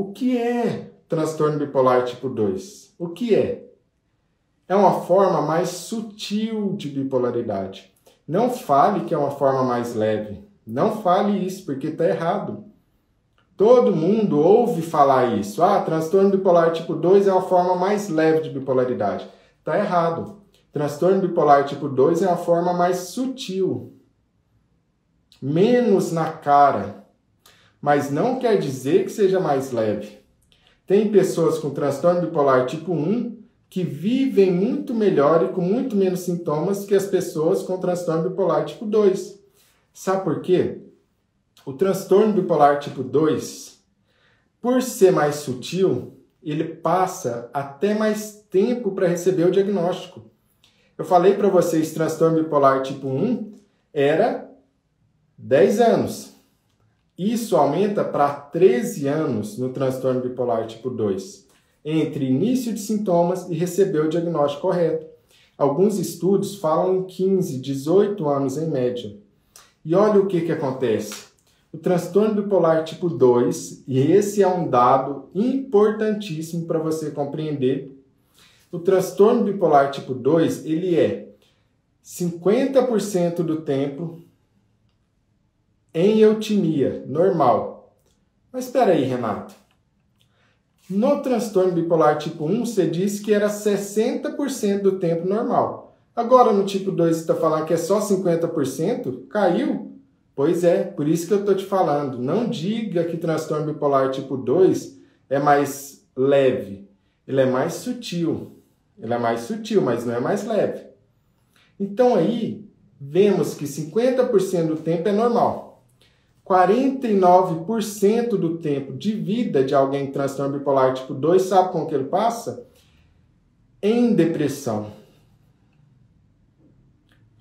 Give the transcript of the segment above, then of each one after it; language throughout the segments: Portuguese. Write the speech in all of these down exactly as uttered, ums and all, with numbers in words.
O que é transtorno bipolar tipo dois? O que é? É uma forma mais sutil de bipolaridade. Não fale que é uma forma mais leve. Não fale isso, porque está errado. Todo mundo ouve falar isso. Ah, transtorno bipolar tipo dois é uma forma mais leve de bipolaridade. Está errado. Transtorno bipolar tipo dois é uma forma mais sutil. Menos na cara. Mas não quer dizer que seja mais leve. Tem pessoas com transtorno bipolar tipo um que vivem muito melhor e com muito menos sintomas que as pessoas com transtorno bipolar tipo dois. Sabe por quê? O transtorno bipolar tipo dois, por ser mais sutil, ele passa até mais tempo para receber o diagnóstico. Eu falei para vocês, transtorno bipolar tipo um era dez anos. Isso aumenta para treze anos no transtorno bipolar tipo dois. Entre início de sintomas e receber o diagnóstico correto. Alguns estudos falam em quinze, dezoito anos em média. E olha o que, que acontece. O transtorno bipolar tipo dois, e esse é um dado importantíssimo para você compreender, o transtorno bipolar tipo dois, ele é cinquenta por cento do tempo em eutimia, normal. Mas espera aí, Renato. No transtorno bipolar tipo um, você disse que era sessenta por cento do tempo normal. Agora no tipo dois você está falando que é só cinquenta por cento? Caiu? Pois é, por isso que eu estou te falando. Não diga que transtorno bipolar tipo dois é mais leve. Ele é mais sutil. Ele é mais sutil, mas não é mais leve. Então aí, vemos que cinquenta por cento do tempo é normal. quarenta e nove por cento do tempo de vida de alguém com transtorno bipolar tipo dois, sabe com que ele passa? Em depressão.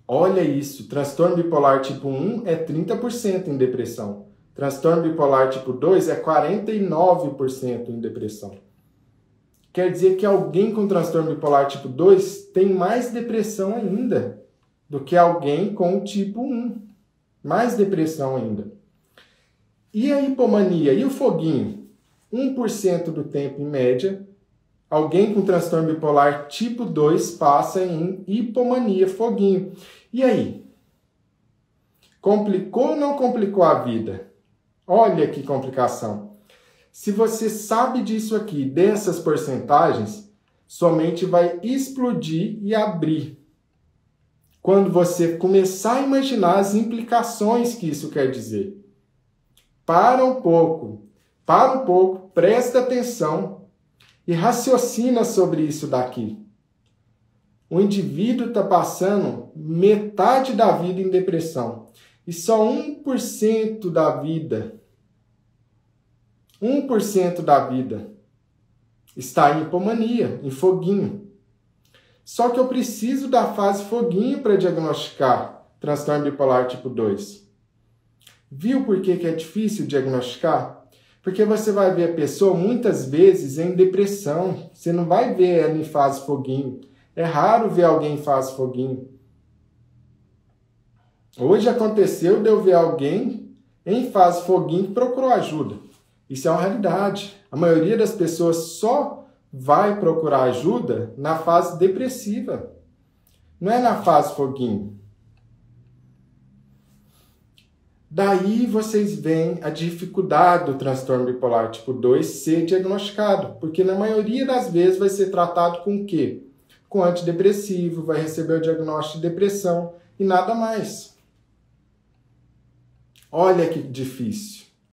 Olha isso, transtorno bipolar tipo um é trinta por cento em depressão. Transtorno bipolar tipo dois é quarenta e nove por cento em depressão. Quer dizer que alguém com transtorno bipolar tipo dois tem mais depressão ainda do que alguém com tipo um. Mais depressão ainda. E a hipomania? E o foguinho? um por cento do tempo em média, alguém com transtorno bipolar tipo dois passa em hipomania, foguinho. E aí? Complicou ou não complicou a vida? Olha que complicação. Se você sabe disso aqui, dessas porcentagens, sua mente vai explodir e abrir. Quando você começar a imaginar as implicações que isso quer dizer. Para um pouco, para um pouco, presta atenção e raciocina sobre isso daqui. O indivíduo está passando metade da vida em depressão e só um por cento da vida, um por cento da vida está em hipomania, em foguinho. Só que eu preciso da fase foguinho para diagnosticar transtorno bipolar tipo dois. Viu por que que é difícil diagnosticar? Porque você vai ver a pessoa muitas vezes em depressão. Você não vai ver ela em fase foguinho. É raro ver alguém em fase foguinho. Hoje aconteceu de eu ver alguém em fase foguinho que procurou ajuda. Isso é uma realidade. A maioria das pessoas só vai procurar ajuda na fase depressiva. Não é na fase foguinho. Daí vocês veem a dificuldade do transtorno bipolar tipo dois ser diagnosticado, porque na maioria das vezes vai ser tratado com o quê? Com antidepressivo, vai receber o diagnóstico de depressão e nada mais. Olha que difícil.